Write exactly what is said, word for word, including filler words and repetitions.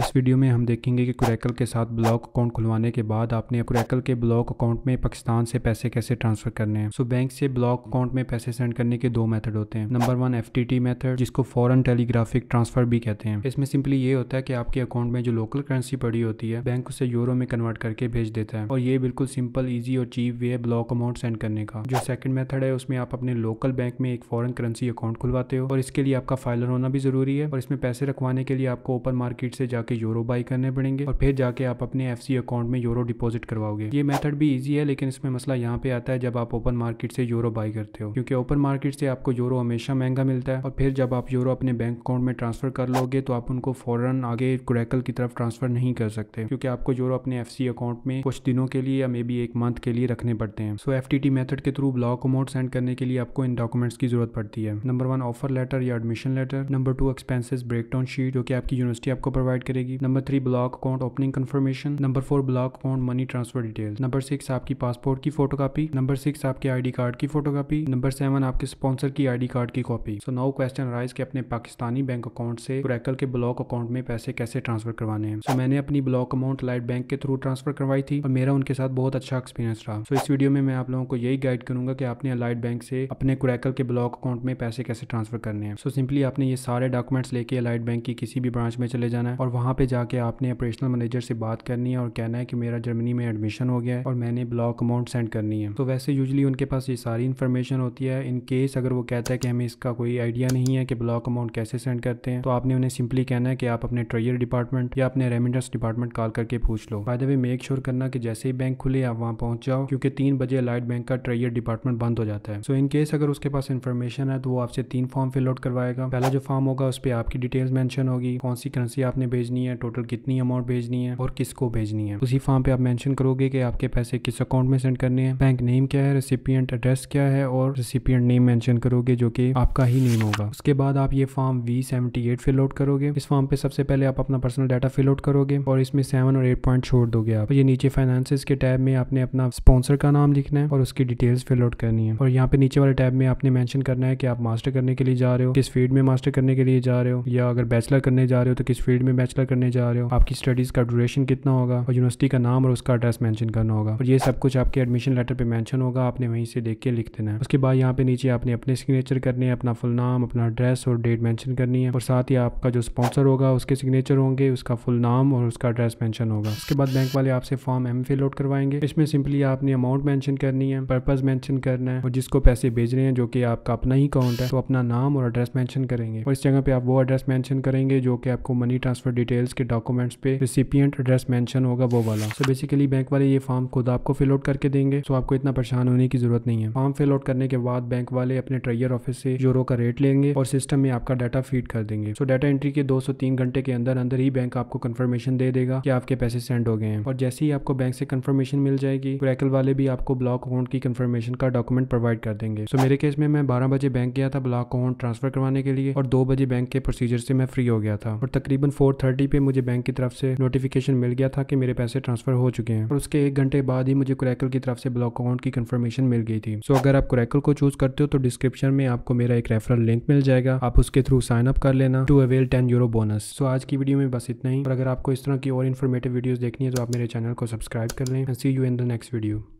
इस वीडियो में हम देखेंगे कि कोरेकल के साथ ब्लॉक अकाउंट खुलवाने के बाद आपने कोरेकल के ब्लॉक अकाउंट में पाकिस्तान से पैसे कैसे ट्रांसफर करने हैं। सो बैंक से ब्लॉक अकाउंट में पैसे सेंड करने के दो मेथड होते हैं। Number one F T T method, जिसको फॉरेन टेलीग्राफिक ट्रांसफर भी कहते हैं। इसमें सिंपली ये होता है कि आपके अकाउंट में जो लोकल करेंसी पड़ी होती है बैंक उसे यूरो में कन्वर्ट करके भेज देता है, और ये बिल्कुल सिंपल, ईजी और चीप वे है ब्लॉक अमाउंट सेंड करने का। जो सेकंड मेथड है उसमें आप अपने लोकल बैंक में एक फॉरेन करेंसी अकाउंट खुलवाते हो, और इसके लिए आपका फाइलर होना भी जरूरी है, और इसमें पैसे रखवाने के लिए आपको ओपन मार्केट से जाके यूरो बाई करने पड़ेंगे और फिर जाके आप अपने एफसी अकाउंट में यूरो डिपॉजिट करवाओगे। ये मेथड भी इजी है, लेकिन इसमें मसला यहाँ पे आता है जब आप ओपन मार्केट से यूरो बाई करते हो, क्योंकि ओपन मार्केट से आपको यूरो हमेशा महंगा मिलता है, और फिर जब आप यूरो अपने बैंक अकाउंट में ट्रांसफर कर लोगे तो आप उनको फौरन आगे कोरेकल की तरफ ट्रांसफर नहीं कर सकते, क्योंकि आपको यूरो अपने एफसी अकाउंट में कुछ दिनों के लिए या मे बी एक मंथ के लिए रखने पड़ते हैं। So F T T method के थ्रू ब्लॉक अमाउंट सेंड करने के लिए आपको इन डॉक्यूमेंट्स की जरूरत पड़ती है। नंबर वन ऑफर लेटर या admission letter, number two expenses breakdown sheet जो कि आपकी यूनिवर्सिटी आपको प्रोवाइड करेगी, number three block account opening confirmation, number four block account money transfer detail, number six आपकी पासपोर्ट की फोटोकॉपी, नंबर सिक्स आपके ID card की फोटोकॉपी, नंबर सेवन आपके स्पॉन्सर की आईडी कार्ड की copy. So now question arise कि अपने Pakistani bank account से कोरेकल के ब्लॉक अकाउंट में पैसे कैसे ट्रांसफर करवाने हैं। सो so, मैंने अपनी ब्लॉक अमाउंट अलाइड बैंक के थ्रू ट्रांसफर करवाई थी और मेरा उनके साथ बहुत अच्छा एक्सपीरियंस रहा। सो so, इस वीडियो में मैं आप लोगों को यही गाइड करूंगा कि आपने अलाइड बैंक से अपने कोरेकल के ब्लॉक अकाउंट में पैसे कैसे ट्रांसफर करने हैं। सो सिंपली आपने ये सारे डॉक्यूमेंट्स लेके अलाइड बैंक की किसी भी ब्रांच में चले जाना है, और वहाँ पे जाके आपने ऑपरेशनल मैनेजर से बात करनी है और कहना है कि मेरा जर्मनी में एडमिशन हो गया है और मैंने ब्लॉक अमाउंट सेंड करनी है। तो वैसे यूजुअली उनके पास ये सारी इन्फॉर्मेशन होती है। इन केस अगर वो कहता है कि हमें इसका कोई आइडिया नहीं है कि ब्लॉक अमाउंट कैसे सेंड करते हैं, तो आपने उन्हें सिंपली कहना है कि आप अपने ट्रेजरी डिपार्टमेंट या अपने रेमिटेंस डिपार्टमेंट कॉल करके पूछ लो। By the way make sure करना कि जैसे ही बैंक खुले आप वहाँ पहुँच जाओ, क्योंकि तीन बजे अलाइड बैंक का ट्रेजरी डिपार्टमेंट बंद हो जाता है। सो इन केस अगर उसके पास इन्फॉर्मेशन है तो वो आपसे तीन फॉर्म फिल आउट करवाएगा। पहला जो फॉर्म होगा उस पर आपकी डिटेल्स मेंशन होगी, कौन सी करेंसी आपने भेजनी है, टोटल कितनी अमाउंट भेजनी है और किसको भेजनी है। उसी फॉर्म पे आप मेंशन करोगे कि आपके पैसे किस अकाउंट में सेंड करने हैं, बैंक नेम क्या है, रेसिपिएंट एड्रेस क्या है, और रेसिपिएंट नेम मेंशन करोगे जो कि आपका ही नेम होगा। उसके बाद आप ये form V seventy eight fill out करोगे। इस फॉर्म पे सबसे पहले आप अपना पर्सनल डाटा फिल आउट करोगे और इसमें सेवन और एट पॉइंट छोड़ दोगे आप। तो ये नीचे फाइनेंसिस के टैब में आपने अपना स्पॉन्सर का नाम लिखना है और उसकी डिटेल्स फिल आउट करनी है, और यहाँ पे नीचे वाले टैब में आपने मेंशन करना है कि आप मास्टर करने के लिए जा रहे हो, किस फील्ड में मास्टर करने के लिए जा रहे हो, या अगर बैचलर करने जा रहे हो तो किस फील्ड में बैचलर करने जा रहे हो, आपकी स्टडीज का ड्यूरेशन कितना होगा, और यूनिवर्सिटी का नाम और उसका एड्रेस मेंशन करना होगा। और ये सब कुछ आपके एडमिशन लेटर पे मेंशन होगा, आपने वहीं से देख के लिख देना है। उसके बाद यहाँ पे नीचे आपने अपने सिग्नेचर करने हैं, अपना फुल नाम, अपना एड्रेस और डेट मेंशन करनी है, और साथ ही आपका जो स्पॉन्सर होगा उसके सिग्नेचर होंगे, उसका फुल नाम और उसका एड्रेस मेंशन होगा। उसके बाद बैंक वाले आपसे फॉर्म एम फिल आउट करवाएंगे। इसमें सिंपली आपने अमाउंट मेंशन करनी है, पर्पज मेंशन करना है, और जिसको पैसे भेज रहे हैं जो कि आपका अपना ही अकाउंट है तो अपना नाम और एड्रेस मेंशन करेंगे, और इस जगह पे आप वो एड्रेस मेंशन करेंगे जो कि आपको मनी ट्रांसफर डिटेल्स के डॉक्यूमेंट्स पे रिसिपिएंट एड्रेस मेंशन होगा वो वाला। सो बेसिकली बैंक वाले ये फॉर्म खुद आपको फिल आउट करके देंगे, सो आपको इतना परेशान होने की जरूरत नहीं है। फॉर्म फिल आउट करने के बाद बैंक वाले अपने ट्रेजर ऑफिस से यूरो का रेट लेंगे और सिस्टम में आपका डाटा फीड कर देंगे। सो डाटा एंट्री के दो सौ तीन घंटे के अंदर अंदर ही बैंक आपको कंफर्मेशन दे देगा कि आपके पैसे सेंड हो गए हैं, और जैसे ही आपको बैंक से कंफर्मेशन मिल जाएगी कोरेकल वाले भी आपको ब्लॉक अकाउंट की कंफर्मेशन का डॉक्यूमेंट प्रोवाइड कर देंगे। सो मेरे केस में मैं बारह बजे बैंक गया था ब्लॉक अकाउंट ट्रांसफर करवाने के लिए, और दो बजे बैंक के प्रोसीजर से मैं फ्री हो गया था, और तकरीबन फोर थर्टी पे मुझे बैंक की तरफ से नोटिफिकेशन मिल गया था कि मेरे पैसे ट्रांसफर हो चुके हैं, और उसके एक घंटे बाद ही मुझे कोरेकल की तरफ से ब्लॉक अकाउंट की कंफर्मेशन मिल गई थी। सो अगर आप कोरेकल को चूज करते हो तो डिस्क्रिप्शन में आपको मेरा एक रेफरल लिंक मिल जाएगा, आप उसके थ्रू साइन अप कर लेना to avail ten euro bonus. So आज की वीडियो में बस इतना ही, और अगर आपको इस तरह की और इन्फॉर्मेटिव वीडियोज देखनी है तो आप मेरे चैनल को सब्सक्राइब कर लें। See you in the next video.